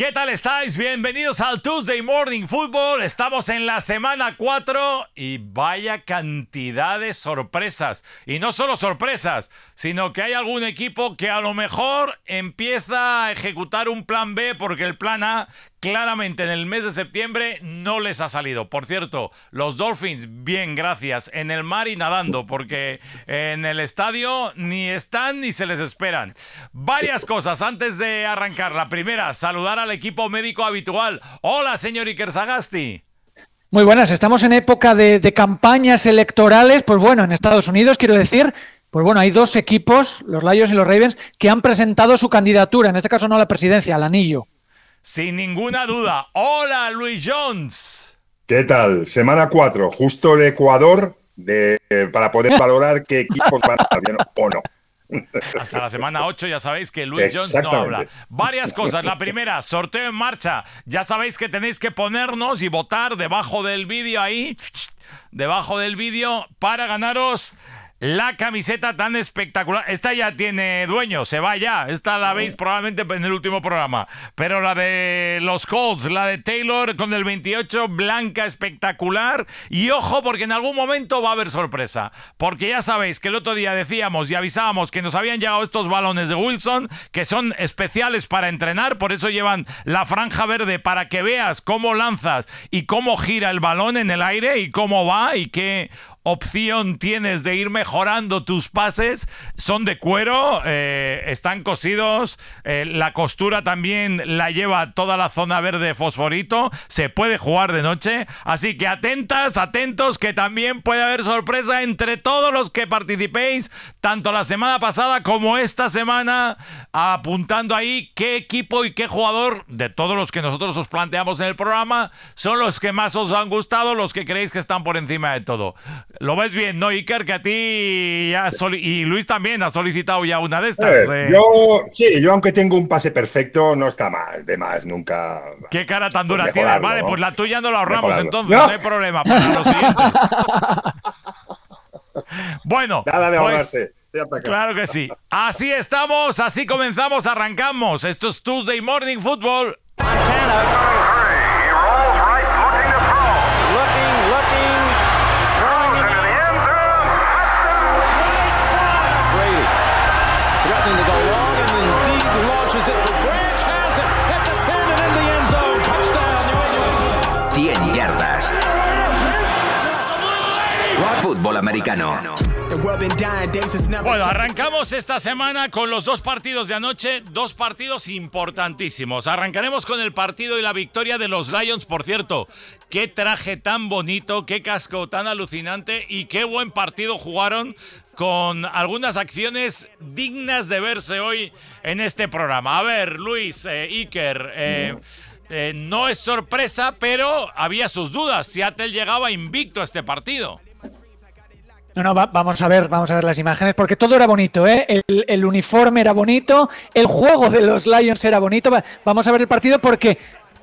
¿Qué tal estáis? Bienvenidos al Tuesday Morning Football. Estamos en la semana 4 y vaya cantidad de sorpresas. Y no solo sorpresas, sino que hay algún equipo que a lo mejor empieza a ejecutar un plan B porque el plan A claramente en el mes de septiembre no les ha salido. Por cierto, los Dolphins, bien, gracias, en el mar y nadando, porque en el estadio ni están ni se les esperan. Varias cosas antes de arrancar. La primera, saludar al equipo médico habitual. Hola, señor Iker Sagasti. Muy buenas, estamos en época de campañas electorales, pues bueno, en Estados Unidos, quiero decir, pues bueno, hay dos equipos, los Lions y los Ravens, que han presentado su candidatura, en este caso no a la presidencia, al anillo. Sin ninguna duda. Hola, Luis Jones. ¿Qué tal? Semana 4, justo el Ecuador para poder valorar qué equipos van a estar bien o no. Hasta la semana 8 ya sabéis que Luis Jones no habla. Varias cosas. La primera, sorteo en marcha. Ya sabéis que tenéis que ponernos y votar debajo del vídeo ahí, debajo del vídeo, para ganaros la camiseta tan espectacular. Esta ya tiene dueño, se va ya. Esta la veis probablemente en el último programa. Pero la de los Colts, la de Taylor con el 28, blanca, espectacular. Y ojo, porque en algún momento va a haber sorpresa. Porque ya sabéis que el otro día decíamos y avisábamos que nos habían llegado estos balones de Wilson, que son especiales para entrenar. Por eso llevan la franja verde, para que veas cómo lanzas y cómo gira el balón en el aire y cómo va y qué opción tienes de ir mejorando tus pases. Son de cuero, están cosidos, la costura también la lleva toda la zona verde fosforito, se puede jugar de noche, así que atentas, atentos, que también puede haber sorpresa entre todos los que participéis, tanto la semana pasada como esta semana, apuntando ahí qué equipo y qué jugador de todos los que nosotros os planteamos en el programa son los que más os han gustado, los que creéis que están por encima de todo. Lo ves bien, ¿no, Iker? Que a ti ya y Luis también ha solicitado ya una de estas. Yo aunque tengo un pase perfecto, no está mal, de más, nunca. Qué cara tan dura tienes, vale, ¿no? Pues la tuya no la ahorramos, entonces no hay problema para los siguientes. Bueno, nada de ahorrarse. Claro que sí. Así estamos, así comenzamos, arrancamos. Esto es Tuesday Morning Football. Fútbol americano. Bueno, arrancamos esta semana con los dos partidos de anoche, dos partidos importantísimos. Arrancaremos con el partido y la victoria de los Lions, por cierto. Qué traje tan bonito, qué casco tan alucinante y qué buen partido jugaron, con algunas acciones dignas de verse hoy en este programa. A ver, Luis, Iker, no es sorpresa, pero había sus dudas. Seattle llegaba invicto a este partido. No, vamos a ver las imágenes, porque todo era bonito, ¿eh? El uniforme era bonito, el juego de los Lions era bonito. Vamos a ver el partido, porque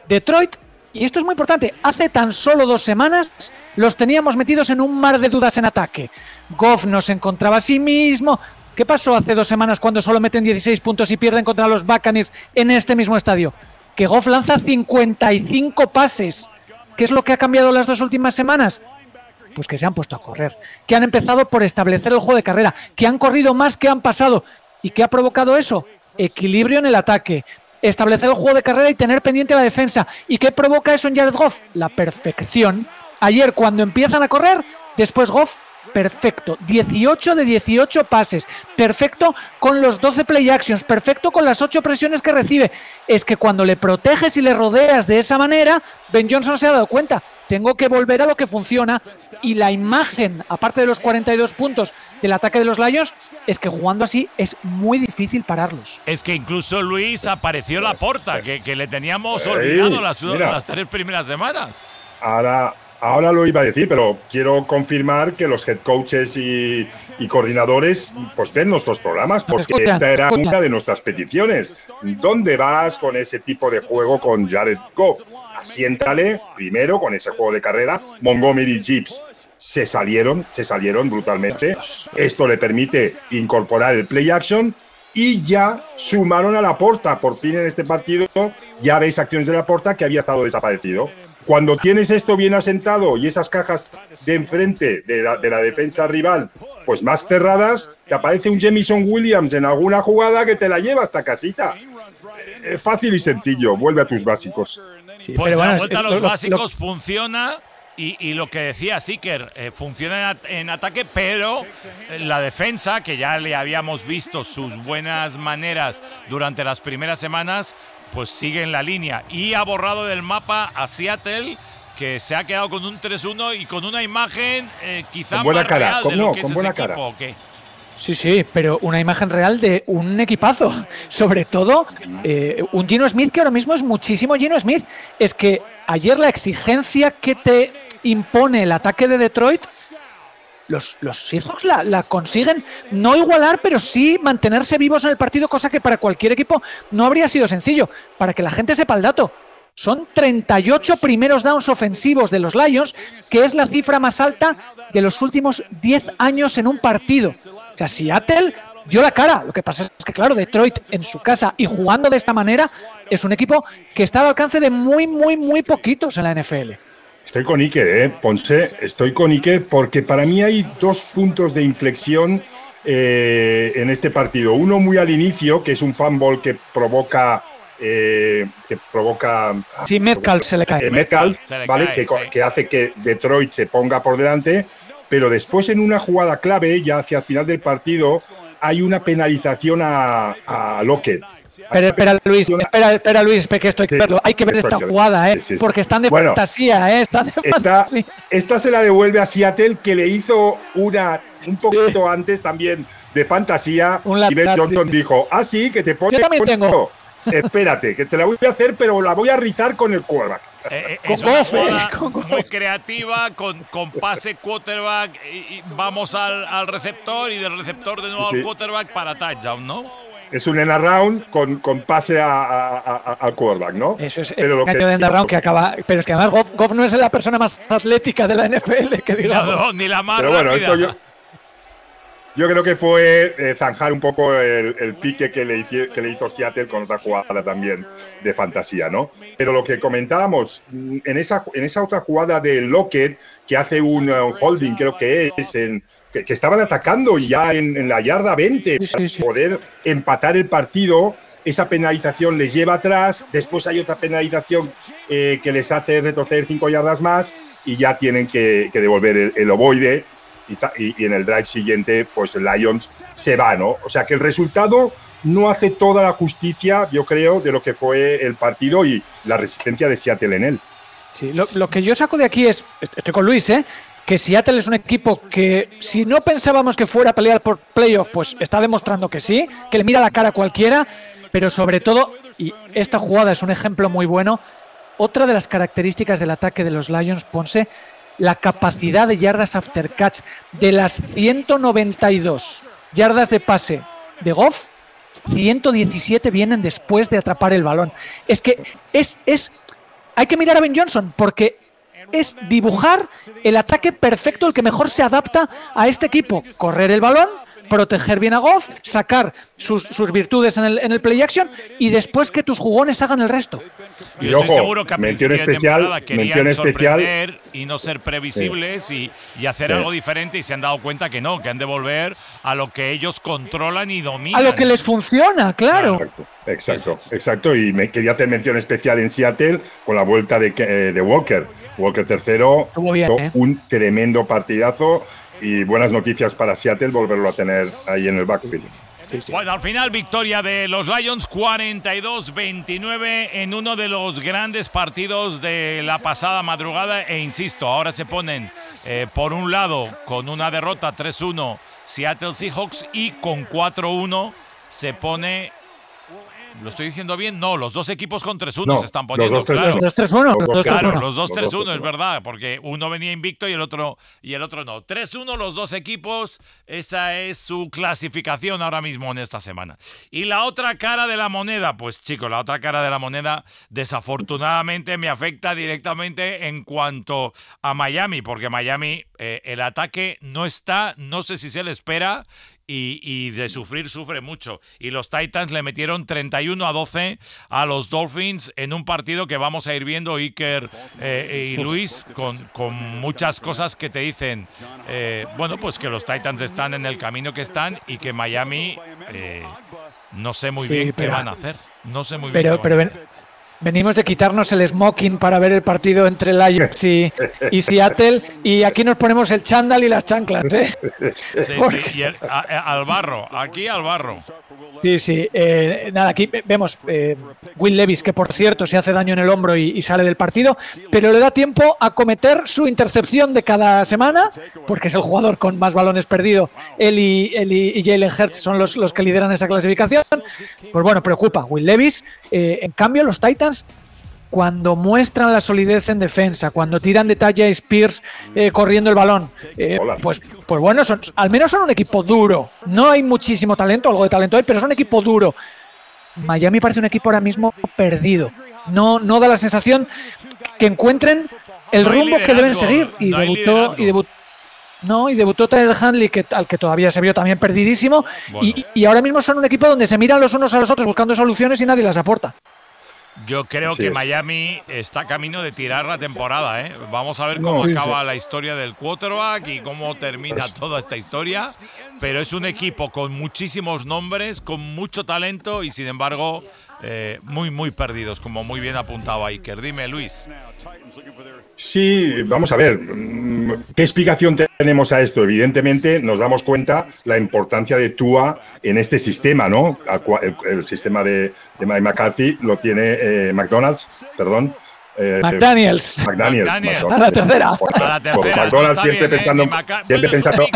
Detroit, y esto es muy importante, hace tan solo 2 semanas los teníamos metidos en un mar de dudas en ataque. Goff no se encontraba a sí mismo. ¿Qué pasó hace 2 semanas cuando solo meten 16 puntos y pierden contra los Buccaneers en este mismo estadio? Que Goff lanza 55 pases. ¿Qué es lo que ha cambiado las 2 últimas semanas? Pues que se han puesto a correr, que han empezado por establecer el juego de carrera, que han corrido más que han pasado. ¿Y qué ha provocado eso? Equilibrio en el ataque, establecer el juego de carrera y tener pendiente la defensa. ¿Y qué provoca eso en Jared Goff? La perfección. Ayer, cuando empiezan a correr, después Goff, perfecto. 18 de 18 pases, perfecto con los 12 play actions, perfecto con las 8 presiones que recibe. Es que cuando le proteges y le rodeas de esa manera, Ben Johnson se ha dado cuenta. Tengo que volver a lo que funciona, y la imagen, aparte de los 42 puntos del ataque de los Lions, es que jugando así es muy difícil pararlos. Es que incluso, Luis, apareció Laporta, que le teníamos olvidado las 3 primeras semanas. Ahora lo iba a decir, pero quiero confirmar que los head coaches y coordinadores pues ven nuestros programas, porque esta era una de nuestras peticiones. ¿Dónde vas con ese tipo de juego con Jared Goff? Asiéntale primero con ese juego de carrera. Montgomery Gibbs se salieron brutalmente. Esto le permite incorporar el play action y ya sumaron a Laporta. Por fin en este partido ya veis acciones de Laporta, que había estado desaparecido. Cuando tienes esto bien asentado y esas cajas de enfrente de la defensa rival, pues más cerradas, te aparece un Jamison Williams en alguna jugada que te la lleva hasta casita. Fácil y sencillo, vuelve a tus básicos. Sí, pues pero la vuelta a los básicos funciona. Y lo que decía Iker, funciona en ataque, pero la defensa, que ya le habíamos visto sus buenas maneras durante las primeras semanas, pues sigue en la línea. Y ha borrado del mapa a Seattle, que se ha quedado con un 3-1 y con una imagen quizá más real de lo que es ese equipo. Sí, sí, pero una imagen real de un equipazo. Sobre todo, un Geno Smith que ahora mismo es muchísimo Geno Smith. Es que ayer la exigencia que te impone el ataque de Detroit, los Seahawks la consiguen no igualar, pero sí mantenerse vivos en el partido, cosa que para cualquier equipo no habría sido sencillo. Para que la gente sepa el dato, son 38 primeros downs ofensivos de los Lions, que es la cifra más alta de los últimos 10 años en un partido. O sea, Seattle dio la cara. Lo que pasa es que, claro, Detroit en su casa y jugando de esta manera es un equipo que está al alcance de muy poquitos en la NFL. Estoy con Iker, Ponce, estoy con Iker, porque para mí hay dos puntos de inflexión en este partido. Uno muy al inicio, que es un fumble que provoca… sí, Metcalf se le cae. Metcalf, ¿vale? Que hace que Detroit se ponga por delante, pero después en una jugada clave, ya hacia el final del partido, hay una penalización a Lockett. Pero, espera Luis, que esto hay que verlo. Hay que ver esta jugada, sí. Porque están de fantasía, están de fantasía. Esta se la devuelve a Seattle, que le hizo una un poquito antes también de fantasía. Y Ben Johnson dijo, ah, sí, que te pone… Yo también tengo. Espérate, que te la voy a hacer, pero la voy a rizar con el quarterback. Es una jugada muy creativa, con pase quarterback, y vamos al receptor, y del receptor de nuevo al quarterback para touchdown, ¿no? Es un end around con pase al quarterback, ¿no? Eso es el año de end around que acaba… Pero es que además Goff no es la persona más atlética de la NFL, que digamos. No, ni la más rápida. Yo creo que fue zanjar un poco el pique que le hizo Seattle con otra jugada también de fantasía, ¿no? Pero lo que comentábamos, en esa otra jugada de Lockett, que hace un holding, creo que es, que estaban atacando ya en la yarda 20 para poder empatar el partido. Esa penalización les lleva atrás, después hay otra penalización que les hace retroceder 5 yardas más y ya tienen que devolver el ovoide. Y en el drive siguiente, pues el Lions se va, ¿no? O sea que el resultado no hace toda la justicia, yo creo, de lo que fue el partido y la resistencia de Seattle en él. Sí, lo que yo saco de aquí es, estoy con Luis, que Seattle es un equipo que, si no pensábamos que fuera a pelear por playoff, pues está demostrando que sí, que le mira la cara a cualquiera, pero sobre todo, y esta jugada es un ejemplo muy bueno, otra de las características del ataque de los Lions, Ponce, la capacidad de yardas after catch. De las 192 yardas de pase de Goff, 117 vienen después de atrapar el balón. Es que hay que mirar a Ben Johnson, porque es dibujar el ataque perfecto, el que mejor se adapta a este equipo. Correr el balón, proteger bien a Goff, sacar sus virtudes en el play action y después que tus jugones hagan el resto. Y ojo, mención especial y no ser previsibles y hacer algo diferente, y se han dado cuenta que no, que han de volver a lo que ellos controlan y dominan. A lo que les funciona, claro. Exacto. Y me quería hacer mención especial en Seattle con la vuelta de Walker. Walker tercero, un tremendo partidazo. Y buenas noticias para Seattle, volverlo a tener ahí en el backfield. Sí. Bueno, al final victoria de los Lions 42-29 en uno de los grandes partidos de la pasada madrugada. E insisto, ahora se ponen por un lado con una derrota 3-1 Seattle Seahawks, y con 4-1 se pone… ¿Lo estoy diciendo bien? No, los dos equipos con 3-1 se están poniendo. Los dos 3-1. Claro, los dos 3-1, es verdad, porque uno venía invicto y el otro no. 3-1 los dos equipos, esa es su clasificación ahora mismo en esta semana. Y la otra cara de la moneda, pues chicos, la otra cara de la moneda desafortunadamente me afecta directamente en cuanto a Miami, porque Miami, el ataque no está, no sé si se le espera. y de sufrir sufre mucho. Y los Titans le metieron 31-12 a los Dolphins en un partido que vamos a ir viendo, Iker y Luis, con muchas cosas que te dicen, bueno, pues que los Titans están en el camino que están y que Miami no sé muy bien qué van a hacer. No sé muy bien. Venimos de quitarnos el smoking para ver el partido entre Lions y Seattle, y aquí nos ponemos el chándal y las chanclas, ¿eh? Sí, sí, y al barro, aquí al barro. Sí, sí, nada, aquí vemos Will Levis, que por cierto se hace daño en el hombro y sale del partido, pero le da tiempo a cometer su intercepción de cada semana, porque es el jugador con más balones perdido. Él y Jalen Hurts son los que lideran esa clasificación. Pues bueno, preocupa Will Levis. En cambio, los Titans, cuando muestran la solidez en defensa, cuando tiran de Tajay Spears corriendo el balón, pues bueno, al menos son un equipo duro. No hay muchísimo talento, algo de talento hay, pero son un equipo duro. Miami parece un equipo ahora mismo perdido. No da la sensación que encuentren el rumbo que deben seguir. Y debutó Taylor Hanley, al que todavía se vio también perdidísimo. Bueno. Y ahora mismo son un equipo donde se miran los unos a los otros buscando soluciones y nadie las aporta. Yo creo que Miami está camino de tirar la temporada, ¿eh? Vamos a ver cómo acaba la historia del quarterback y cómo termina toda esta historia. Pero es un equipo con muchísimos nombres, con mucho talento y, sin embargo, muy, muy perdidos, como muy bien apuntaba Iker. Dime, Luis. Sí, vamos a ver, ¿qué explicación tenemos a esto? Evidentemente nos damos cuenta la importancia de Tua en este sistema, ¿no? El sistema de Mike McCarthy lo tiene McDaniels. A la tercera. McDonald's siempre pensando…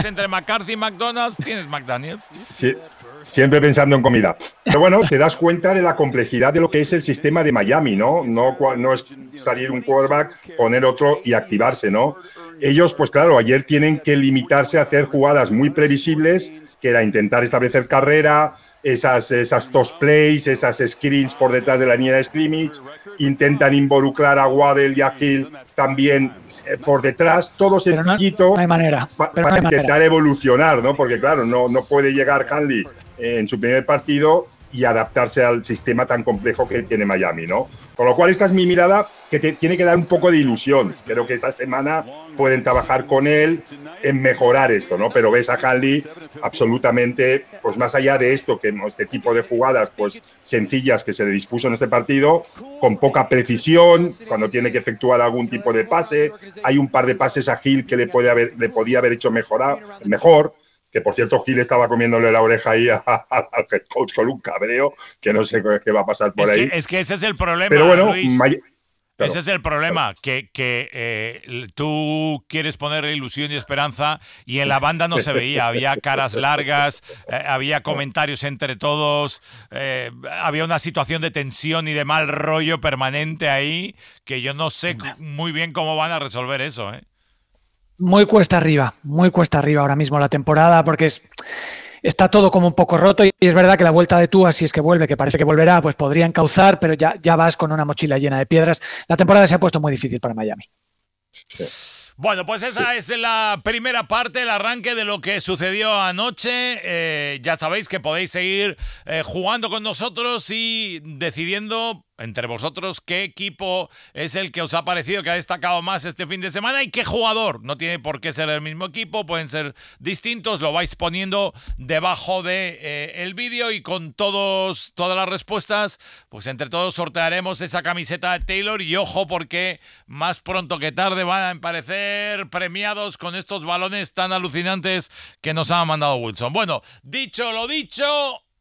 Entre McCarthy y McDonald's tienes McDaniels. Sí. Siempre pensando en comida. Pero bueno, te das cuenta de la complejidad de lo que es el sistema de Miami, ¿no? No es salir un quarterback, poner otro y activarse, ¿no? Ellos, pues claro, ayer tienen que limitarse a hacer jugadas muy previsibles, que era intentar establecer carrera, esas toss plays, esas screens por detrás de la línea de scrimmage, intentan involucrar a Waddell y a Hill también por detrás, todo sencillito, para intentar evolucionar, ¿no? Porque claro, no puede llegar Hanley en su primer partido y adaptarse al sistema tan complejo que tiene Miami, ¿no? Con lo cual, esta es mi mirada, que te tiene que dar un poco de ilusión. Creo que esta semana pueden trabajar con él en mejorar esto, ¿no? Pero ves a Hanley absolutamente, pues más allá de esto, que este tipo de jugadas pues sencillas que se le dispuso en este partido, con poca precisión, cuando tiene que efectuar algún tipo de pase. Hay un par de pases a Hill que le podía haber hecho mejor. Que, por cierto, Gil estaba comiéndole la oreja ahí al head coach con un cabreo, que no sé qué va a pasar por ahí. Es que ese es el problema, pero bueno, Luis. Ese es el problema, que tú quieres poner ilusión y esperanza y en la banda no se veía. Había caras largas, había comentarios entre todos, había una situación de tensión y de mal rollo permanente ahí, que yo no sé muy bien cómo van a resolver eso, ¿eh? Muy cuesta arriba ahora mismo la temporada, porque está todo como un poco roto, y es verdad que la vuelta de Tua, si es que vuelve, que parece que volverá, pues podría encauzar, pero ya vas con una mochila llena de piedras. La temporada se ha puesto muy difícil para Miami. Sí. Bueno, pues esa es la primera parte, el arranque de lo que sucedió anoche. Ya sabéis que podéis seguir jugando con nosotros y decidiendo entre vosotros qué equipo es el que os ha parecido que ha destacado más este fin de semana y qué jugador. No tiene por qué ser el mismo equipo, pueden ser distintos. Lo vais poniendo debajo de el vídeo, y con todas las respuestas, pues entre todos sortearemos esa camiseta de Taylor. Y ojo, porque más pronto que tarde van a aparecer premiados con estos balones tan alucinantes que nos ha mandado Wilson. Bueno, dicho lo dicho,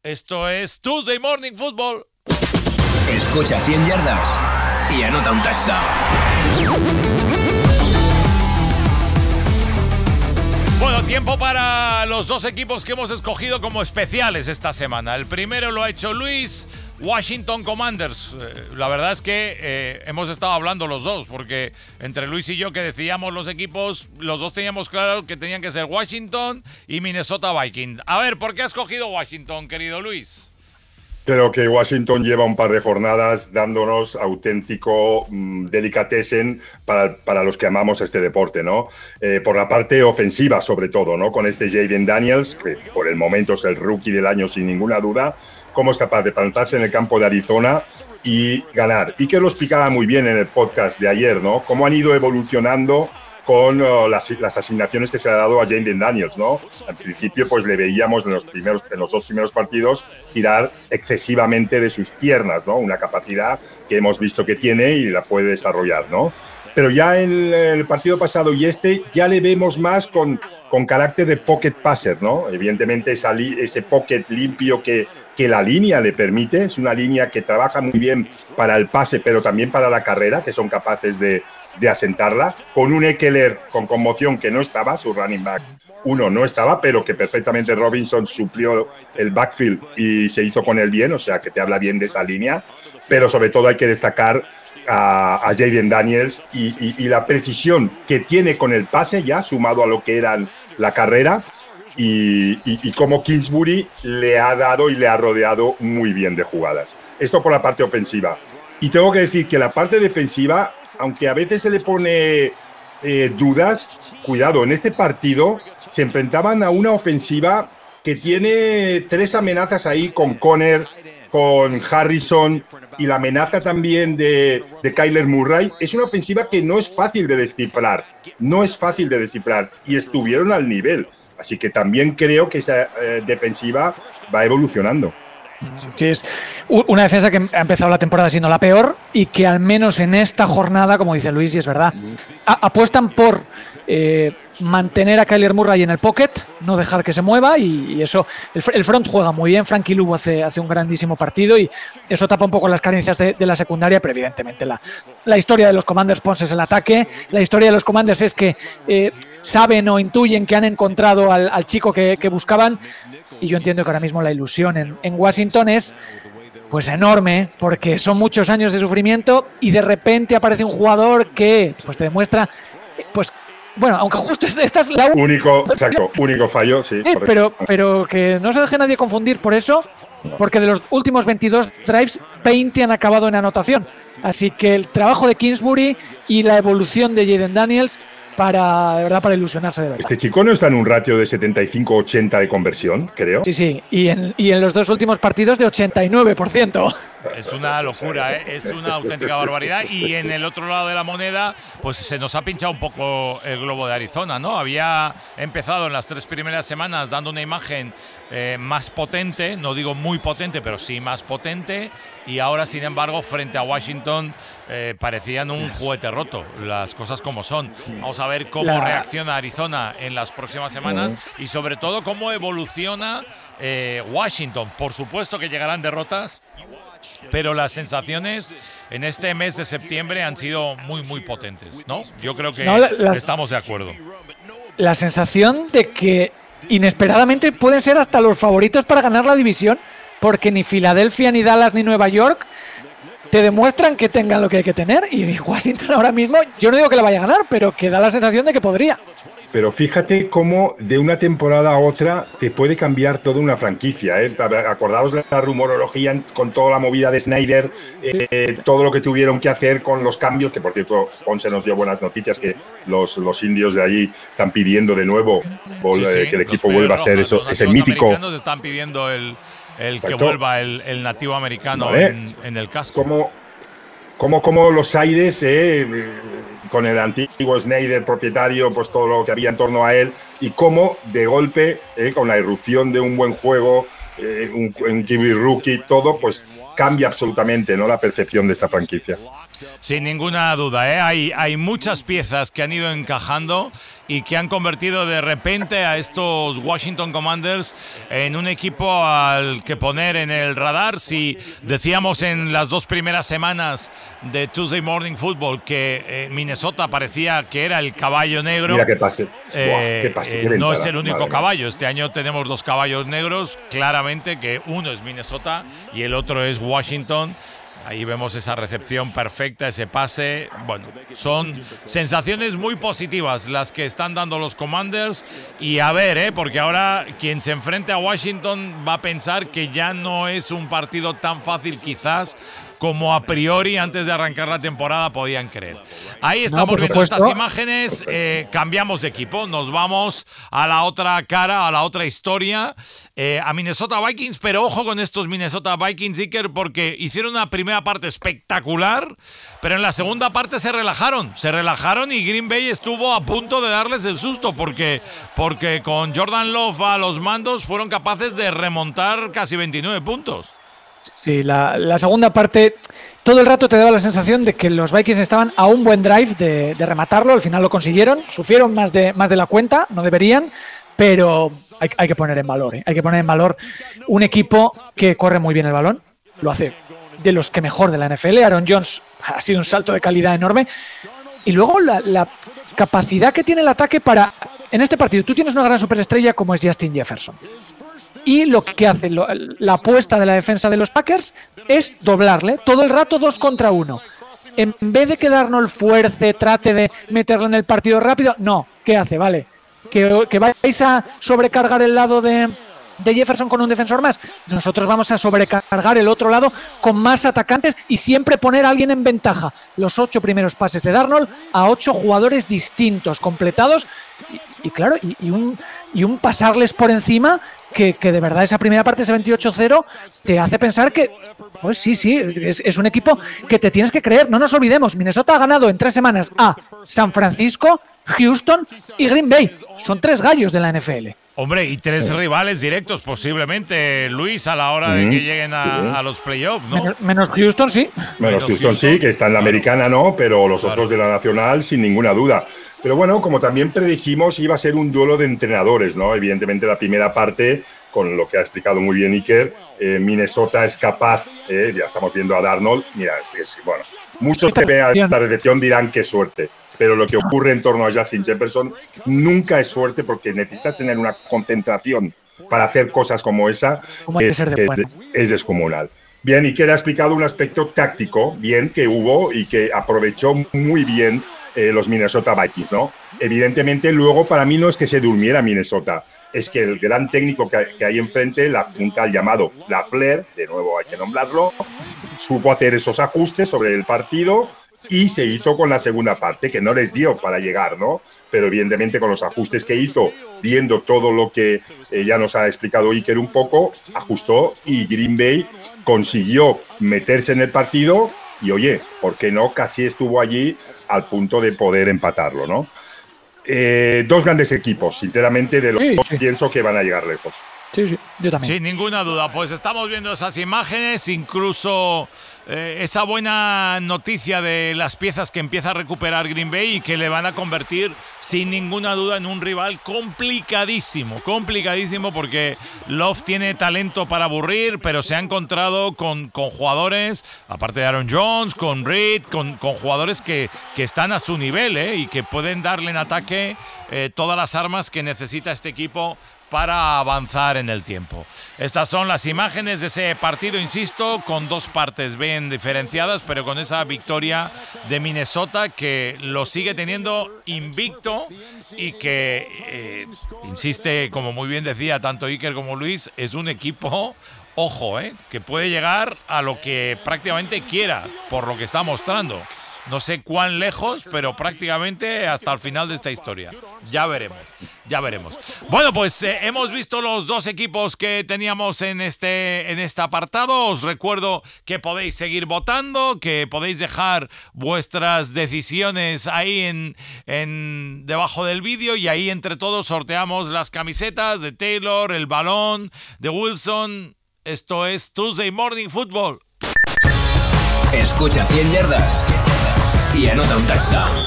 esto es Tuesday Morning Football. Escucha 100 yardas y anota un touchdown. Bueno, tiempo para los dos equipos que hemos escogido como especiales esta semana. El primero lo ha hecho Luis, Washington Commanders. La verdad es que hemos estado hablando los dos, porque entre Luis y yo, que decíamos los equipos, los dos teníamos claro que tenían que ser Washington y Minnesota Vikings. A ver, ¿por qué has escogido Washington, querido Luis? Pero que Washington lleva un par de jornadas dándonos auténtico delicatessen para los que amamos este deporte, ¿no? Por la parte ofensiva, sobre todo, ¿no? Con este Jayden Daniels, que por el momento es el rookie del año sin ninguna duda, cómo es capaz de plantarse en el campo de Arizona y ganar. Y que lo explicaba muy bien en el podcast de ayer, ¿no? Cómo han ido evolucionando con las asignaciones que se ha dado a Jayden Daniels, ¿no? Al principio, pues le veíamos en los dos primeros partidos tirar excesivamente de sus piernas, ¿no? Una capacidad que hemos visto que tiene y la puede desarrollar, ¿no? Pero ya en el partido pasado y este ya le vemos más con carácter de pocket passer, ¿no? Evidentemente ese pocket limpio que la línea le permite, es una línea que trabaja muy bien para el pase, pero también para la carrera, que son capaces de asentarla, con un Ekeler con conmoción que no estaba, su running back uno no estaba, pero que perfectamente Robinson suplió el backfield y se hizo con él bien, o sea que te habla bien de esa línea, pero sobre todo hay que destacar a Jayden Daniels y la precisión que tiene con el pase ya, sumado a lo que era la carrera, y cómo Kingsbury le ha dado y le ha rodeado muy bien de jugadas. Esto por la parte ofensiva. Y tengo que decir que la parte defensiva, aunque a veces se le pone dudas, cuidado, en este partido se enfrentaban a una ofensiva que tiene tres amenazas ahí con Conner, con Harrison y la amenaza también de Kyler Murray. Es una ofensiva que no es fácil de descifrar, y estuvieron al nivel. Así que también creo que esa defensiva va evolucionando. Sí, es una defensa que ha empezado la temporada siendo la peor y que al menos en esta jornada, como dice Luis, y es verdad, apuestan por mantener a Kyler Murray en el pocket, no dejar que se mueva, y eso, el front juega muy bien. Frankie Lugo hace un grandísimo partido y eso tapa un poco las carencias de la secundaria, pero evidentemente la historia de los Commanders, Pons, es el ataque. La historia de los Commanders es que saben o intuyen que han encontrado al chico que buscaban, y yo entiendo que ahora mismo la ilusión en Washington es pues enorme, porque son muchos años de sufrimiento y de repente aparece un jugador que pues te demuestra, pues bueno, aunque justo esta es la único fallo, sí. Pero que no se deje nadie confundir por eso, porque de los últimos 22 drives, 20 han acabado en anotación. Así que el trabajo de Kingsbury y la evolución de Jayden Daniels para ilusionarse de verdad. Este chico no está en un ratio de 75-80 de conversión, creo. Sí, y en los dos últimos partidos de 89%. Es una locura, ¿eh? Es una auténtica barbaridad. Y en el otro lado de la moneda, pues se nos ha pinchado un poco el globo de Arizona, ¿no? Había empezado en las tres primeras semanas dando una imagen más potente, no digo muy potente, pero sí más potente, y ahora, sin embargo, frente a Washington parecían un juguete roto, las cosas como son. Vamos a ver cómo reacciona Arizona en las próximas semanas y sobre todo cómo evoluciona Washington. Por supuesto que llegarán derrotas, pero las sensaciones en este mes de septiembre han sido muy, muy potentes, ¿no? Yo creo que estamos de acuerdo. La sensación de que inesperadamente pueden ser hasta los favoritos para ganar la división, porque ni Filadelfia, ni Dallas, ni Nueva York te demuestran que tengan lo que hay que tener, y Washington ahora mismo, yo no digo que la vaya a ganar, pero que da la sensación de que podría. Pero fíjate cómo de una temporada a otra te puede cambiar toda una franquicia, ¿eh? Acordaos de la rumorología con toda la movida de Snyder, todo lo que tuvieron que hacer con los cambios, que por cierto, Ponce nos dio buenas noticias, que los indios de allí están pidiendo de nuevo que el equipo vuelva a ser eso, ese mítico. Los están pidiendo el que vuelva el nativo americano, ¿vale? en el casco. Como los aires, con el antiguo Snyder propietario, pues todo lo que había en torno a él, y cómo de golpe, con la irrupción de un buen juego, un QB rookie, todo, pues cambia absolutamente, ¿no?, la percepción de esta franquicia. Sin ninguna duda, ¿eh? Hay muchas piezas que han ido encajando y que han convertido de repente a estos Washington Commanders en un equipo al que poner en el radar. Si decíamos en las dos primeras semanas de Tuesday Morning Football que Minnesota parecía que era el caballo negro. Mira que pase. No es el único caballo. Este año tenemos dos caballos negros, claramente, que uno es Minnesota y el otro es Washington. Ahí vemos esa recepción perfecta, ese pase. Bueno, son sensaciones muy positivas las que están dando los Commanders. Y a ver, porque ahora quien se enfrente a Washington va a pensar que ya no es un partido tan fácil quizás como a priori antes de arrancar la temporada podían creer. Ahí estamos viendo estas imágenes. Cambiamos de equipo, nos vamos a la otra cara, a la otra historia, a Minnesota Vikings. Pero ojo con estos Minnesota Vikings, Iker, porque hicieron una primera parte espectacular, pero en la segunda parte se relajaron y Green Bay estuvo a punto de darles el susto, porque con Jordan Love a los mandos fueron capaces de remontar casi 29 puntos. Sí, la segunda parte todo el rato te daba la sensación de que los Vikings estaban a un buen drive de rematarlo. Al final lo consiguieron, sufrieron más de la cuenta, no deberían, pero hay que poner en valor, hay que poner en valor un equipo que corre muy bien el balón, lo hace de los que mejor de la NFL. Aaron Jones ha sido un salto de calidad enorme. Y luego la capacidad que tiene el ataque para, en este partido, tú tienes una gran superestrella como es Justin Jefferson. Y lo que hace la apuesta de la defensa de los Packers es doblarle todo el rato 2 contra 1. En vez de que Darnold fuerce, trate de meterlo en el partido rápido, no. ¿Qué hace? Vale, que vais a sobrecargar el lado de Jefferson con un defensor más. Nosotros vamos a sobrecargar el otro lado con más atacantes y siempre poner a alguien en ventaja. Los 8 primeros pases de Darnold a 8 jugadores distintos, completados. Y claro, y un pasarles por encima que de verdad esa primera parte, ese 28-0, te hace pensar que, pues sí, es un equipo que te tienes que creer. No nos olvidemos, Minnesota ha ganado en 3 semanas a San Francisco, Houston y Green Bay. Son 3 gallos de la NFL. Hombre, y 3 rivales directos posiblemente, Luis, a la hora de que lleguen a los playoffs, ¿no? Menos Houston, sí. Menos Houston, sí, que está en la americana, no, pero los otros de la nacional, sin ninguna duda. Pero bueno, como también predijimos, iba a ser un duelo de entrenadores, ¿no? Evidentemente la primera parte, con lo que ha explicado muy bien Iker, Minnesota es capaz, ya estamos viendo a Darnold, mira, bueno, muchos que vean la recepción dirán qué suerte, pero lo que ocurre en torno a Justin Jefferson nunca es suerte, porque necesitas tener una concentración para hacer cosas como esa, es descomunal. Bien, Iker ha explicado un aspecto táctico, bien, que hubo y que aprovechó muy bien los Minnesota Vikings, ¿no? Evidentemente, luego, para mí no es que se durmiera Minnesota, es que el gran técnico que hay enfrente, la junta al llamado Lafleur, de nuevo hay que nombrarlo, supo hacer esos ajustes sobre el partido y se hizo con la segunda parte, que no les dio para llegar, ¿no? Pero evidentemente con los ajustes que hizo, viendo todo lo que ya nos ha explicado Iker un poco, ajustó y Green Bay consiguió meterse en el partido y, oye, ¿por qué no? Casi estuvo allí al punto de poder empatarlo, ¿no? 2 grandes equipos, sinceramente, de los que pienso que van a llegar lejos. Sí, yo también. Sin ninguna duda, pues estamos viendo esas imágenes, incluso esa buena noticia de las piezas que empieza a recuperar Green Bay y que le van a convertir sin ninguna duda en un rival complicadísimo, complicadísimo, porque Love tiene talento para aburrir, pero se ha encontrado con jugadores, aparte de Aaron Jones, con Reed, con jugadores que están a su nivel, y que pueden darle en ataque todas las armas que necesita este equipo para avanzar en el tiempo. Estas son las imágenes de ese partido, insisto, con 2 partes bien diferenciadas, pero con esa victoria de Minnesota que lo sigue teniendo invicto y que, insiste, como muy bien decía tanto Iker como Luis, es un equipo, ojo, que puede llegar a lo que prácticamente quiera, por lo que está mostrando. No sé cuán lejos, pero prácticamente hasta el final de esta historia. Ya veremos, ya veremos. Bueno, pues hemos visto los 2 equipos que teníamos en este apartado. Os recuerdo que podéis seguir votando, que podéis dejar vuestras decisiones ahí en debajo del vídeo, y ahí entre todos sorteamos las camisetas de Taylor, el balón de Wilson. Esto es Tuesday Morning Football. Escucha 100 yardas y anota un touchdown.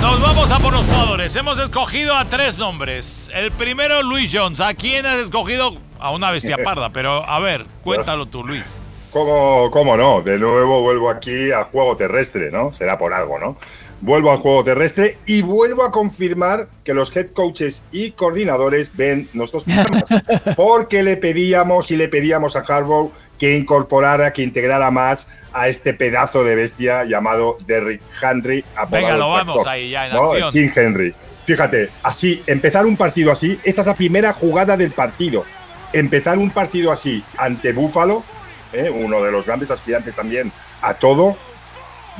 Nos vamos a por los jugadores. Hemos escogido a 3 nombres. El primero, Luis Jones. ¿A quién has escogido? A una bestia parda, pero a ver, cuéntalo tú, Luis. ¿Cómo no? De nuevo vuelvo aquí a juego terrestre, ¿no? Será por algo, ¿no? vuelvo al juego terrestre y vuelvo a confirmar que los head coaches y coordinadores ven nuestros programas, porque le pedíamos a Harbaugh que incorporara, que integrara más a este pedazo de bestia llamado Derrick Henry. Venga, lo vamos factor, ahí ya en ¿no? acción. King Henry. Fíjate, así, empezar un partido así, esta es la primera jugada del partido. Empezar un partido así ante Buffalo, uno de los grandes aspirantes también a todo,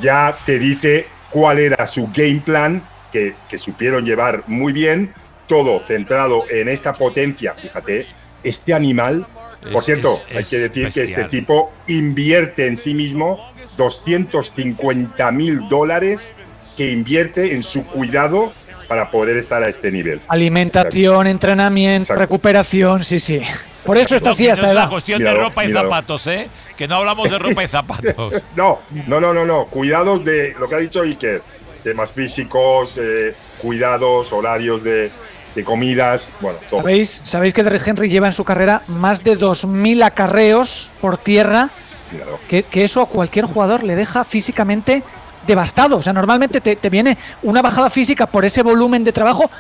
ya te dice cuál era su game plan, que supieron llevar muy bien, todo centrado en esta potencia. Fíjate, este animal, por cierto, hay que decir que este tipo invierte en sí mismo $250,000 que invierte en su cuidado para poder estar a este nivel. Alimentación, exacto, entrenamiento, exacto, recuperación, sí, sí. Por eso está así hasta no es la cuestión míralo, de ropa y míralo, zapatos, ¿eh? Que no hablamos de ropa y zapatos. No. Cuidados de lo que ha dicho Iker. Temas físicos, cuidados, horarios de comidas. Bueno, todo. ¿Sabéis que Derrick Henry lleva en su carrera más de 2.000 acarreos por tierra? Míralo. Que eso a cualquier jugador le deja físicamente devastado. O sea, normalmente te viene una bajada física por ese volumen de trabajo,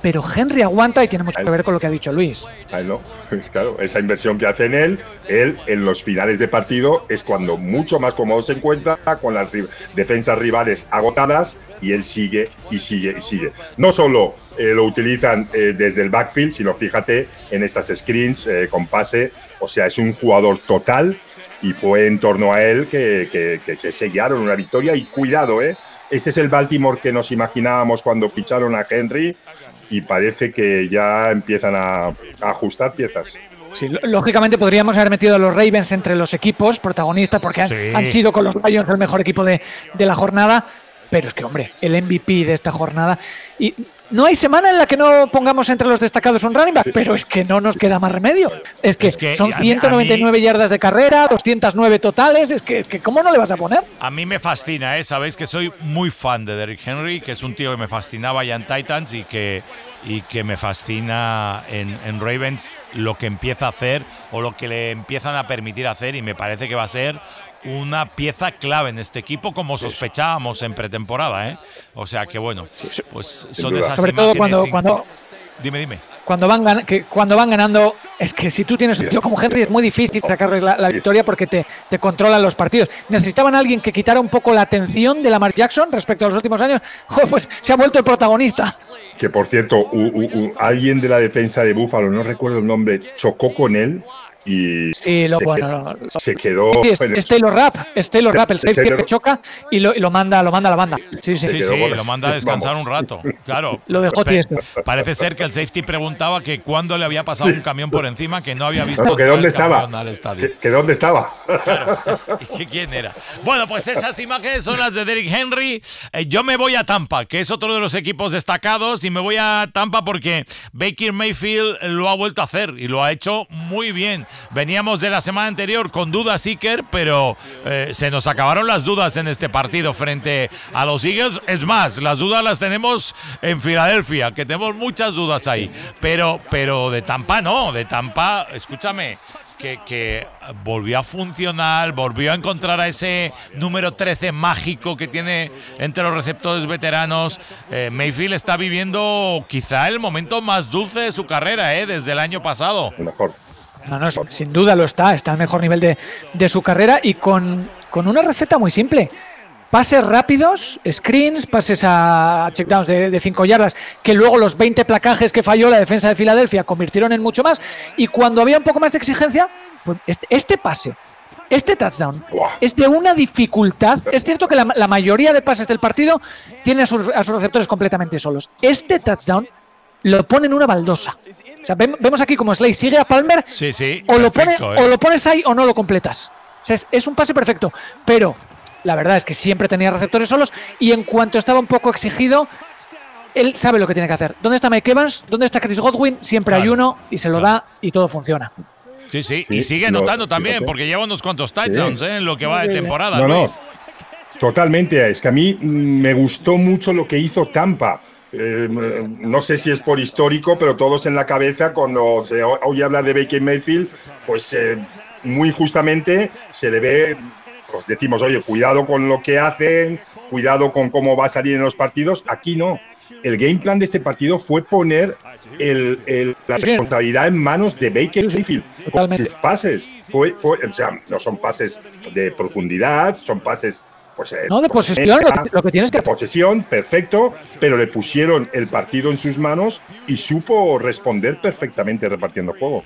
pero Henry aguanta y tiene mucho que ver con lo que ha dicho Luis. No. Claro, esa inversión que hace en él en los finales de partido es cuando mucho más cómodo se encuentra con las defensas rivales agotadas y él sigue y sigue y sigue. No solo lo utilizan desde el backfield, sino fíjate en estas screens con pase. O sea, es un jugador total y fue en torno a él que se sellaron una victoria y cuidado, Este es el Baltimore que nos imaginábamos cuando ficharon a Henry y parece que ya empiezan a ajustar piezas. Sí, lógicamente podríamos haber metido a los Ravens entre los equipos protagonistas porque han sido con los Lions el mejor equipo de la jornada, pero es que, hombre, el MVP de esta jornada. Y no hay semana en la que no pongamos entre los destacados un running back, pero es que no nos queda más remedio. Es que son 199 yardas de carrera, 209 totales, es que ¿cómo no le vas a poner? A mí me fascina, sabéis que soy muy fan de Derrick Henry, que es un tío que me fascinaba ya en Titans y que me fascina en Ravens lo que empieza a hacer o lo que le empiezan a permitir hacer y me parece que va a ser una pieza clave en este equipo, como sospechábamos en pretemporada, O sea que bueno, pues son esas sobre todo cuando dime. Cuando van ganando, es que si tú tienes un tío como Henry es muy difícil sacarles la victoria porque te controlan los partidos. Necesitaban a alguien que quitara un poco la atención de Lamar Jackson respecto a los últimos años. Pues se ha vuelto el protagonista. Que por cierto, alguien de la defensa de Buffalo, no recuerdo el nombre, chocó con él. Y sí, se quedó. Es Taylor Rapp, el safety que choca y lo manda a la banda. Sí, lo manda a descansar un rato. Claro. Lo dejó tiesto. Parece ser que el safety preguntaba que cuándo le había pasado un camión por encima que no había visto. Claro, ¿Que dónde estaba? Claro. ¿Y quién era? Bueno, pues esas imágenes son las de Derrick Henry. Yo me voy a Tampa, que es otro de los equipos destacados, y me voy a Tampa porque Baker Mayfield lo ha vuelto a hacer y lo ha hecho muy bien. Veníamos de la semana anterior con dudas, Iker, pero se nos acabaron las dudas en este partido frente a los Eagles. Es más, las dudas las tenemos en Filadelfia, que tenemos muchas dudas ahí. Pero de Tampa no, de Tampa, escúchame, que volvió a funcionar, volvió a encontrar a ese número 13 mágico que tiene entre los receptores veteranos. Mayfield está viviendo quizá el momento más dulce de su carrera, desde el año pasado. Mejor. No, sin duda lo está al mejor nivel de su carrera y con una receta muy simple. Pases rápidos, screens, pases a checkdowns de 5 yardas, que luego los 20 placajes que falló la defensa de Filadelfia convirtieron en mucho más. Y cuando había un poco más de exigencia, pues este pase, este touchdown, es de una dificultad. Es cierto que la mayoría de pases del partido tiene a sus receptores completamente solos. Este touchdown lo pone en una baldosa. O sea, vemos aquí como Slay sigue a Palmer, o perfecto, o lo pones ahí o no lo completas. O sea, es un pase perfecto, pero la verdad es que siempre tenía receptores solos y en cuanto estaba un poco exigido, él sabe lo que tiene que hacer. ¿Dónde está Mike Evans? ¿Dónde está Chris Godwin? Siempre hay uno y se lo da y todo funciona. Sí, y sigue anotando también porque lleva unos cuantos touchdowns en lo que va de temporada, Luis. Totalmente, es que a mí me gustó mucho lo que hizo Tampa. No sé si es por histórico, pero todos en la cabeza cuando se oye hablar de Baker Mayfield, pues muy justamente se le ve os decimos, oye, cuidado con lo que hacen, cuidado con cómo va a salir en los partidos. Aquí no. El game plan de este partido fue poner la responsabilidad en manos de Baker Mayfield con sus pases. O sea, no son pases de profundidad, son pases… Pues, no, de posesión, lo que tienes que hacer. Posesión, perfecto, pero le pusieron el partido en sus manos y supo responder perfectamente repartiendo juego.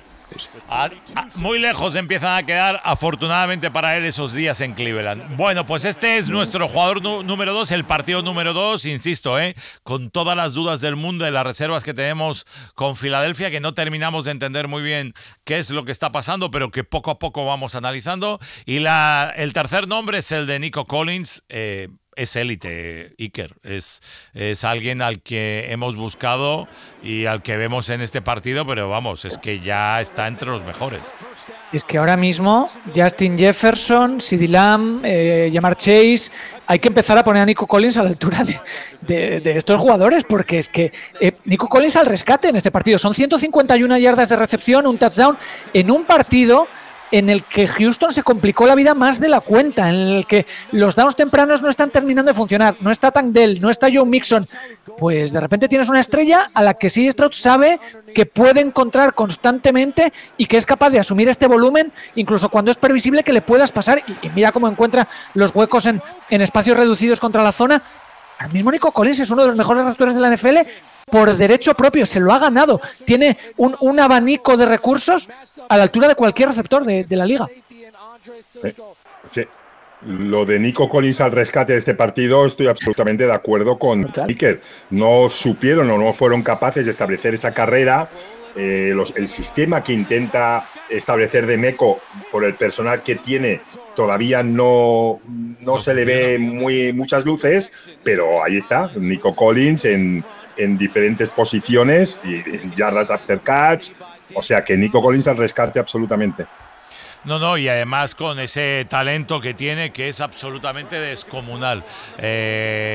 Muy lejos empiezan a quedar, afortunadamente para él, esos días en Cleveland. Bueno, pues este es nuestro jugador número 2, el partido número 2, insisto, con todas las dudas del mundo y las reservas que tenemos con Filadelfia, que no terminamos de entender muy bien qué es lo que está pasando, pero que poco a poco vamos analizando. Y el tercer nombre es el de Nico Collins. Es élite, Iker. Es alguien al que hemos buscado y al que vemos en este partido, pero vamos, es que ya está entre los mejores. Es que ahora mismo Justin Jefferson, CeeDee Lamb, Jamar Chase… Hay que empezar a poner a Nico Collins a la altura de estos jugadores, porque es que Nico Collins al rescate en este partido. Son 151 yardas de recepción, un touchdown en un partido en el que Houston se complicó la vida más de la cuenta, en el que los downs tempranos no están terminando de funcionar, no está Tank Dell, no está Joe Mixon. Pues de repente tienes una estrella a la que CJ Stroud sabe que puede encontrar constantemente y que es capaz de asumir este volumen, incluso cuando es previsible que le puedas pasar, y mira cómo encuentra los huecos en espacios reducidos contra la zona. Al mismo Nico Collins es uno de los mejores receptores de la NFL, por derecho propio, se lo ha ganado. Tiene un abanico de recursos a la altura de cualquier receptor de la liga. Sí. Lo de Nico Collins al rescate de este partido, estoy absolutamente de acuerdo con Iker. No supieron o no fueron capaces de establecer esa carrera. El sistema que intenta establecer de Meco por el personal que tiene todavía no se le ve muchas luces, pero ahí está, Nico Collins en diferentes posiciones y yardas after catch. O sea que Nico Collins al rescate absolutamente. No, y además con ese talento que tiene, que es absolutamente descomunal.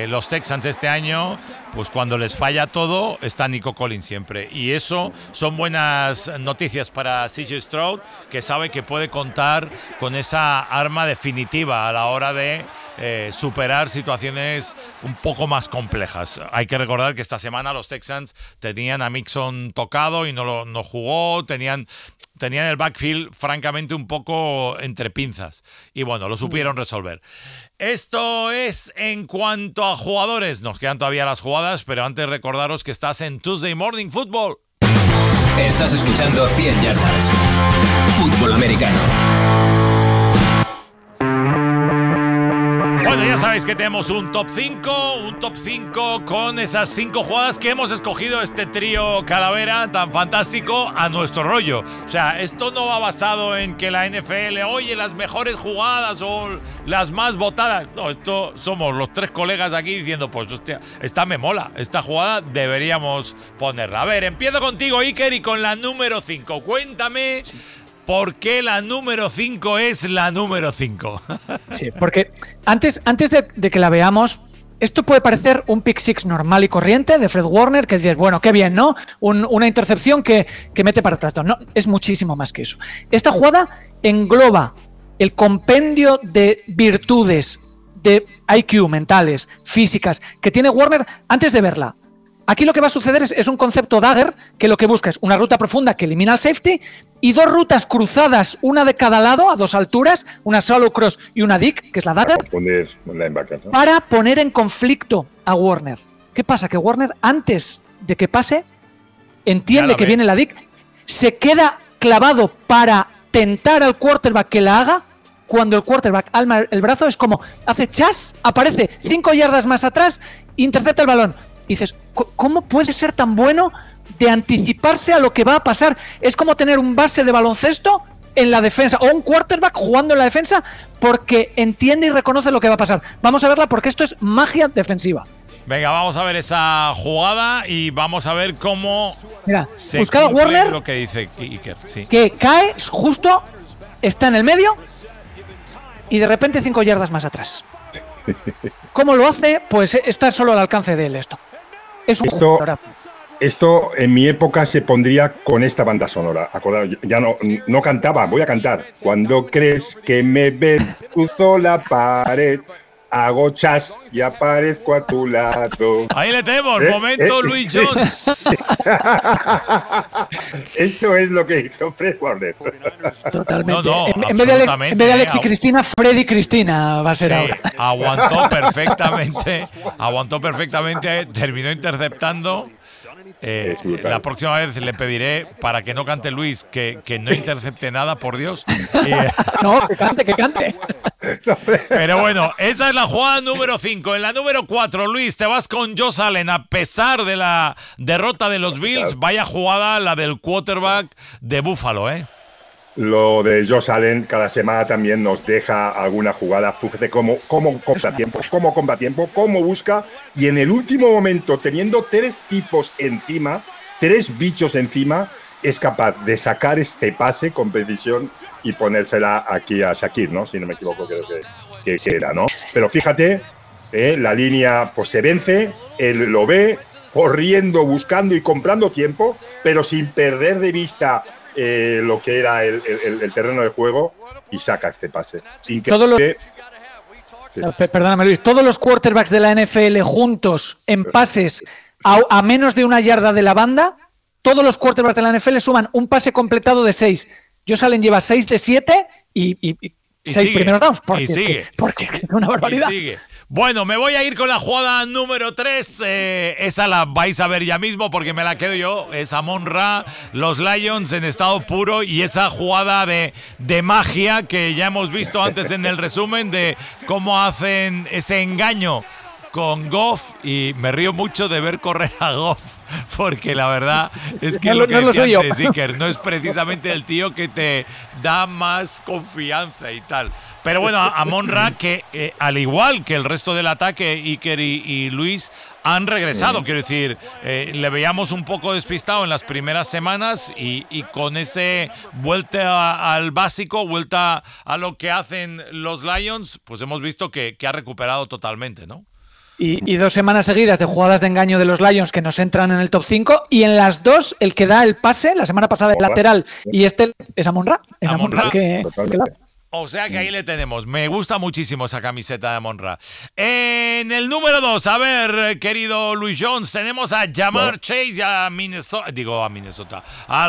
Los Texans este año, pues cuando les falla todo, está Nico Collins siempre. Y eso son buenas noticias para CJ Stroud, que sabe que puede contar con esa arma definitiva a la hora de superar situaciones un poco más complejas. Hay que recordar que esta semana los Texans tenían a Mixon tocado y no jugó, tenían el backfield francamente un poco entre pinzas. Y bueno, lo supieron resolver. Esto es en cuanto a jugadores. Nos quedan todavía las jugadas, pero antes recordaros que estás en Tuesday Morning Football. Estás escuchando 100 yardas. Fútbol americano. Bueno, ya sabéis que tenemos un top 5 con esas 5 jugadas que hemos escogido, este trío Calavera tan fantástico a nuestro rollo. O sea, esto no va basado en que la NFL, oye, las mejores jugadas o las más votadas. No, esto somos los tres colegas aquí diciendo, pues hostia, esta me mola, esta jugada deberíamos ponerla. A ver, empiezo contigo, Iker, y con la número 5. Cuéntame… Sí. ¿Por qué la número 5 es la número 5? Sí, porque antes de que la veamos, esto puede parecer un pick six normal y corriente de Fred Warner, que dices, bueno, qué bien, ¿no? Una intercepción que mete para atrás. No, es muchísimo más que eso. Esta jugada engloba el compendio de virtudes, de IQ mentales, físicas, que tiene Warner antes de verla. Aquí lo que va a suceder es un concepto dagger, que lo que busca es una ruta profunda que elimina el safety y dos rutas cruzadas, una de cada lado, a dos alturas, una shallow cross y una dig, que es la dagger, para poner en conflicto a Warner. ¿Qué pasa? Que Warner, antes de que pase, entiende que viene la dig, se queda clavado para tentar al quarterback que la haga. Cuando el quarterback alma el brazo, es como hace chas, aparece 5 yardas más atrás, intercepta el balón. Y dices, ¿cómo puede ser tan bueno de anticiparse a lo que va a pasar? Es como tener un base de baloncesto en la defensa o un quarterback jugando en la defensa porque entiende y reconoce lo que va a pasar. Vamos a verla porque esto es magia defensiva. Venga, vamos a ver esa jugada y vamos a ver cómo se buscaba Warner, lo que dice Iker, sí. Que cae justo, está en el medio y de repente 5 yardas más atrás. ¿Cómo lo hace? Pues está solo al alcance de él esto. Es un jugador. Esto en mi época se pondría con esta banda sonora. Acordaros, ya no cantaba, voy a cantar. Cuando crees que me ves, cruzo la pared, hago chas y aparezco a tu lado. Ahí le tenemos, momento Luis Jones. Esto es lo que hizo Fred Warner. Totalmente. En vez de Alex y Cristina, Fred y Cristina va a ser ahora. Aguantó perfectamente, terminó interceptando. La próxima vez le pediré, para que no cante Luis, que no intercepte nada, por Dios. No, que cante. Pero bueno, esa es la jugada número 5. En la número 4, Luis, te vas con Josh Allen a pesar de la derrota de los Bills. Vaya jugada la del quarterback de Buffalo, ¿eh? Lo de Josh Allen cada semana también nos deja alguna jugada. Fíjate cómo compra tiempo, cómo busca. Y en el último momento, teniendo tres bichos encima, es capaz de sacar este pase con precisión y ponérsela aquí a Shakir, ¿no? Si no me equivoco, creo que era, ¿no? Pero fíjate, la línea pues se vence, él lo ve, corriendo, buscando y comprando tiempo, pero sin perder de vista lo que era el terreno de juego, y saca este pase. Perdóname, Luis, todos los quarterbacks de la NFL juntos en pases a menos de una yarda de la banda, todos los quarterbacks de la NFL suman un pase completado de 6. Josh Allen lleva 6 de 7 y 6 primeros downs. Porque es una barbaridad. Bueno, me voy a ir con la jugada número 3. Esa la vais a ver ya mismo porque me la quedo yo. Es Amon Ra, los Lions en estado puro, y esa jugada de magia que ya hemos visto antes en el resumen de cómo hacen ese engaño con Goff, y me río mucho de ver correr a Goff, porque la verdad es que lo que decía antes, Iker, no es precisamente el tío que te da más confianza y tal. Pero bueno, Amon Ra, que al igual que el resto del ataque, Iker y Luis, han regresado. Quiero decir, le veíamos un poco despistado en las primeras semanas y con ese vuelta a lo que hacen los Lions, pues hemos visto que ha recuperado totalmente, ¿no? Y 2 semanas seguidas de jugadas de engaño de los Lions que nos entran en el top 5, y en las 2 el que da el pase, la semana pasada el lateral, y este es Amon Ra. O sea que ahí le tenemos. Me gusta muchísimo esa camiseta de Amon Ra. En el número 2, a ver, querido Luis Jones, tenemos a Jamar Chase y a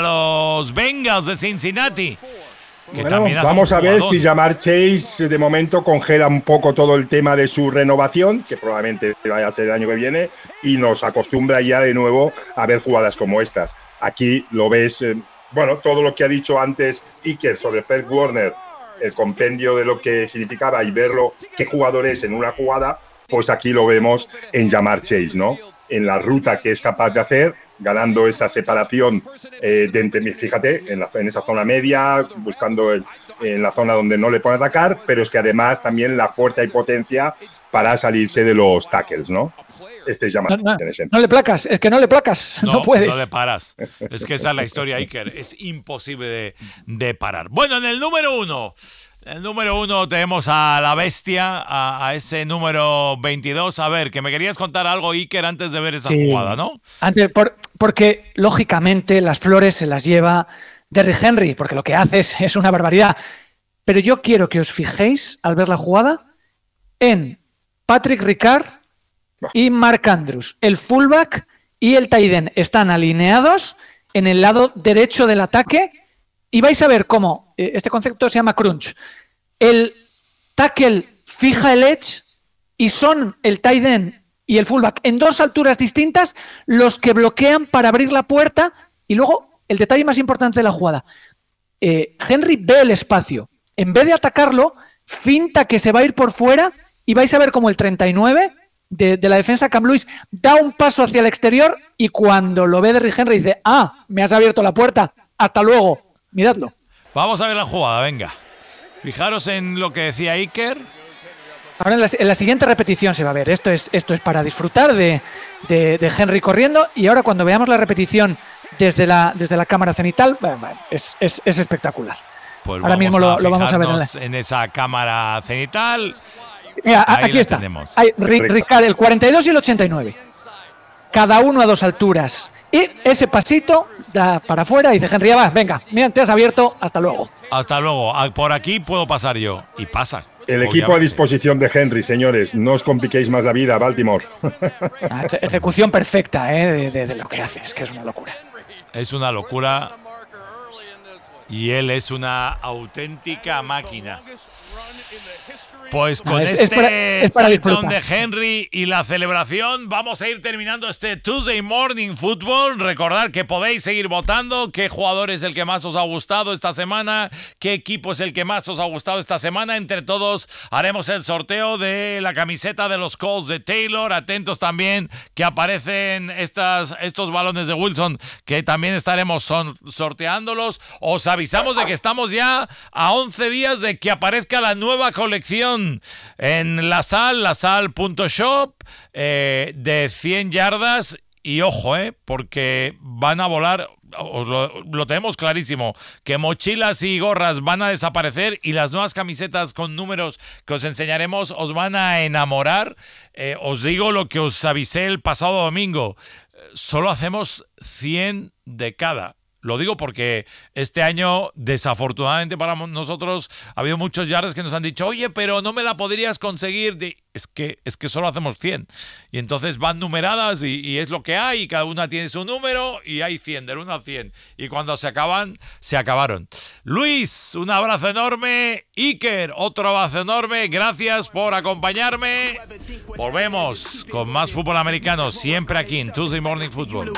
los Bengals de Cincinnati. Bueno, vamos a ver si Jamar Chase de momento congela un poco todo el tema de su renovación, que probablemente vaya a ser el año que viene, y nos acostumbra ya de nuevo a ver jugadas como estas. Aquí lo ves, bueno, todo lo que ha dicho antes Iker sobre Fred Warner, el compendio de lo que significaba y verlo, qué jugador es en una jugada, pues aquí lo vemos en Jamar Chase, ¿no? En la ruta que es capaz de hacer, ganando esa separación de entre, fíjate, en esa zona media, buscando en la zona donde no le pueden atacar, pero es que además también la fuerza y potencia para salirse de los tackles, ¿no? Este es llamado. No le placas, es que no le placas, no puedes. No le paras. Es que esa es la historia, Iker. Es imposible de parar. Bueno, en el número 1. El número 1 tenemos a la bestia, a ese número 22. A ver, que me querías contar algo, Iker, antes de ver esa jugada, ¿no? Antes, porque lógicamente las flores se las lleva Derrick Henry, porque lo que hace es una barbaridad. Pero yo quiero que os fijéis, al ver la jugada, en Patrick Ricard y Mark Andrews. El fullback y el tight end están alineados en el lado derecho del ataque. Y vais a ver cómo, este concepto se llama crunch, el tackle fija el edge y son el tight end y el fullback en 2 alturas distintas los que bloquean para abrir la puerta. Y luego, el detalle más importante de la jugada, Henry ve el espacio, en vez de atacarlo, finta que se va a ir por fuera, y vais a ver cómo el 39 de la defensa, Cam Lewis, da un paso hacia el exterior, y cuando lo ve Derrick Henry dice, ah, me has abierto la puerta, hasta luego. Miradlo. Vamos a ver la jugada, venga. Fijaros en lo que decía Iker. Ahora en la siguiente repetición se va a ver. Esto es para disfrutar de Henry corriendo. Y ahora cuando veamos la repetición desde la cámara cenital, es espectacular. Pues ahora mismo lo vamos a ver en esa cámara cenital. Mira, aquí está. Ricard, el 42 y el 89. cada uno a dos alturas. Y ese pasito da para afuera y dice Henry, ya vas, venga, mira, te has abierto, hasta luego. Hasta luego, por aquí puedo pasar yo. Y pasa. El equipo obviamente a disposición de Henry, señores. No os compliquéis más la vida, Baltimore. Ejecución perfecta, de lo que haces, que es una locura. Es una locura. Y él es una auténtica máquina. Pues con este touchdown de Henry y la celebración vamos a ir terminando este Tuesday Morning Football. Recordad que podéis seguir votando qué jugador es el que más os ha gustado esta semana, qué equipo es el que más os ha gustado esta semana. Entre todos haremos el sorteo de la camiseta de los Colts de Taylor. Atentos también que aparecen estos balones de Wilson, que también estaremos sorteándolos. Os avisamos de que estamos ya a 11 días de que aparezca la nueva colección en lasal.shop de 100 yardas. Y ojo, porque van a volar, lo tenemos clarísimo, que mochilas y gorras van a desaparecer y las nuevas camisetas con números que os enseñaremos os van a enamorar. Os digo lo que os avisé el pasado domingo, solo hacemos 100 de cada. Lo digo porque este año, desafortunadamente para nosotros, ha habido muchos yardas que nos han dicho, oye, pero no me la podrías conseguir. Es que solo hacemos 100. Y entonces van numeradas y es lo que hay. Y cada una tiene su número y hay 100, del 1 al 100. Y cuando se acaban, se acabaron. Luis, un abrazo enorme. Iker, otro abrazo enorme. Gracias por acompañarme. Volvemos con más fútbol americano, siempre aquí en Tuesday Morning Football.